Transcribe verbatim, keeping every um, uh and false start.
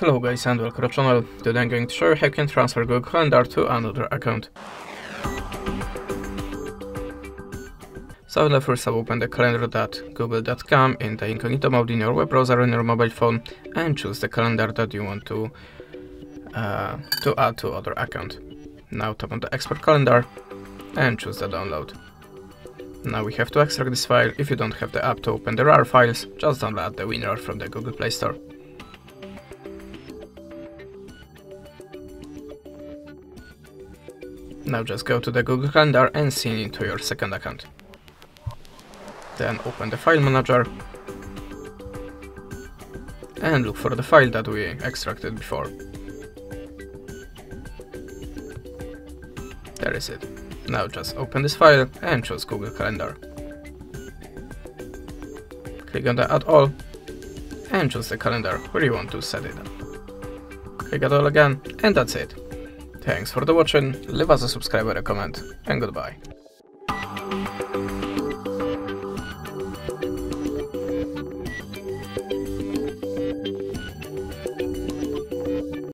Hello guys and welcome to our channel. Today I'm going to show you how you can transfer Google Calendar to another account. So let's first open the calendar dot google dot com in the incognito mode in your web browser and your mobile phone and choose the calendar that you want to, uh, to add to other account. Now tap on the export calendar and choose the download. Now we have to extract this file. If you don't have the app to open the RAR files, just download the WinRAR from the Google Play Store. Now just go to the Google Calendar and sign into your second account. Then open the file manager and look for the file that we extracted before. There is it. Now just open this file and choose Google Calendar. Click on the Add All and choose the calendar where you want to set it up. Click Add All again and that's it. Thanks for the watching, leave us a subscribe or a comment, and goodbye.